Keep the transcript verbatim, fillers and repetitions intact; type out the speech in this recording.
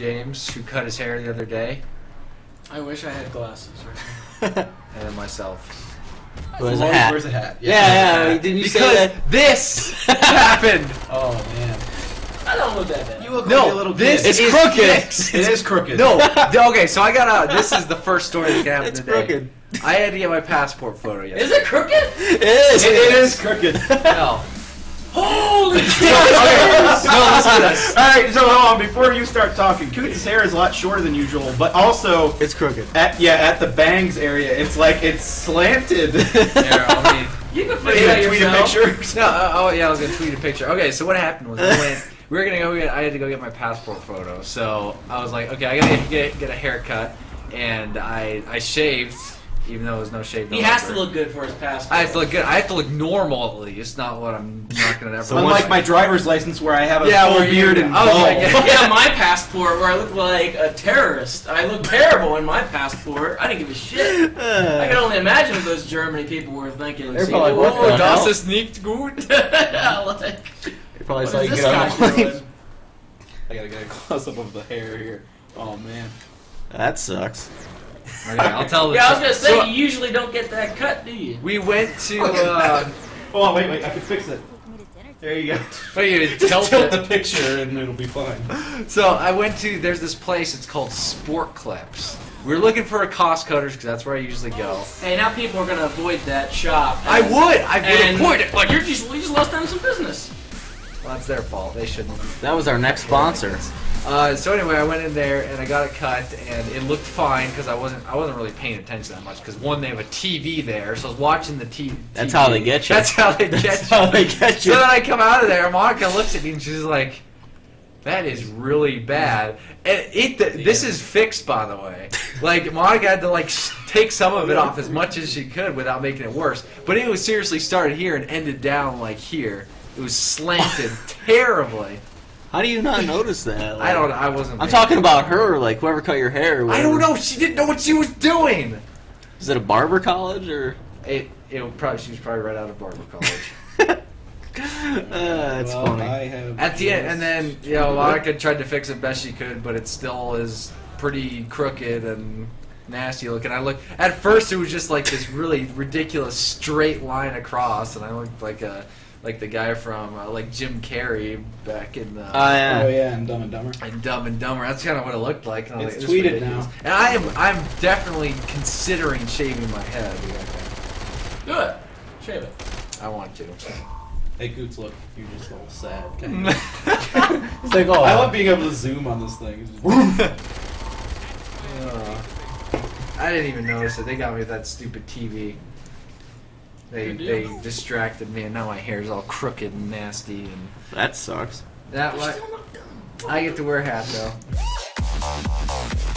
James, who cut his hair the other day. I wish I had glasses right now. And myself. Where's a hat? Where's a hat? Yeah, yeah. yeah. Hat. Didn't you because say that? This happened. Oh man. I don't look that bad. You look no, like a little this kid. It's it crooked. It is crooked. No. Okay, so I got a. This is the first story that happened it's today. Crooked. I had to get my passport photo yesterday. Is it crooked? It is. It, it is crooked. No. Holy shit! No, alright, so hold on, before you start talking, Kootra's hair is a lot shorter than usual, but also... It's crooked. At, yeah, at the bangs area, it's like, it's slanted. There, I mean, you can figure it out yourself. Tweet a picture? No, uh, oh yeah, I was going to tweet a picture. Okay, so what happened was, I went, we were going to go get, I had to go get my passport photo, so I was like, okay, I got to get, get a haircut, and I, I shaved... Even though there's no shave. No he has to look good for his passport. I have to look good. I have to look normal at least. Not what I'm not gonna ever. So unlike my driver's license, where I have a yeah, full beard and bald. Oh, yeah, yeah, my passport, where I look like a terrorist. I look terrible in my passport. I didn't give a shit. I can only imagine what those Germany people were thinking. They're probably like, "Oh, das ist nicht gut." Like, they probably saw you get out. I gotta get a close up of the hair here. Oh man, that sucks. Okay, I'll tell yeah, I was gonna say so, you usually don't get that cut, do you? We went to. Uh, oh wait, wait, I can fix it. There you go. Wait, just tilt the picture and it'll be fine. So I went to. There's this place. It's called Sport Clips. We were looking for a Cost Cutters because that's where I usually go. Hey, now people are gonna avoid that shop. And, I would. I would avoid it. Like you're just, you just lost them some business. Well, that's their fault. They shouldn't. That was our next sponsor. Uh, so anyway, I went in there and I got it cut, and it looked fine because I wasn't I wasn't really paying attention that much because one, they have a T V there, so I was watching the T V. That's how they get you. That's how they get That's you. How they get you. So then I come out of there, Monica looks at me and she's like, "That is really bad." And it the, yeah. This is fixed, by the way. Like Monica had to like take some of it off as much as she could without making it worse, but it was seriously started here and ended down like here. It was slanted terribly. How do you not notice that? Like, I don't. I wasn't. I'm talking about her, like whoever cut your hair. I don't know. She didn't know what she was doing. Is it a barber college or? It. It probably. She was probably right out of barber college. uh, that's well, funny. I have At the end, and then you know, Monica tried to fix it best she could, but it still is pretty crooked and nasty looking. I look. At first, it was just like this really ridiculous straight line across, and I looked like a. Like the guy from, uh, like Jim Carrey back in the... Oh, yeah. Oh, yeah, and Dumb and Dumber. And Dumb and Dumber. That's kind of what it looked like. And it's like, tweeted now. And I am, I'm definitely considering shaving my head. Do it. Shave it. I want to. Hey, Goots, look. You're just a little sad. Okay. It's like, oh, I love being able to zoom on this thing. uh, I didn't even notice it. They got me with that stupid T V. They they distracted me, and now my hair's all crooked and nasty. And that sucks. That what? I get to wear a hat though.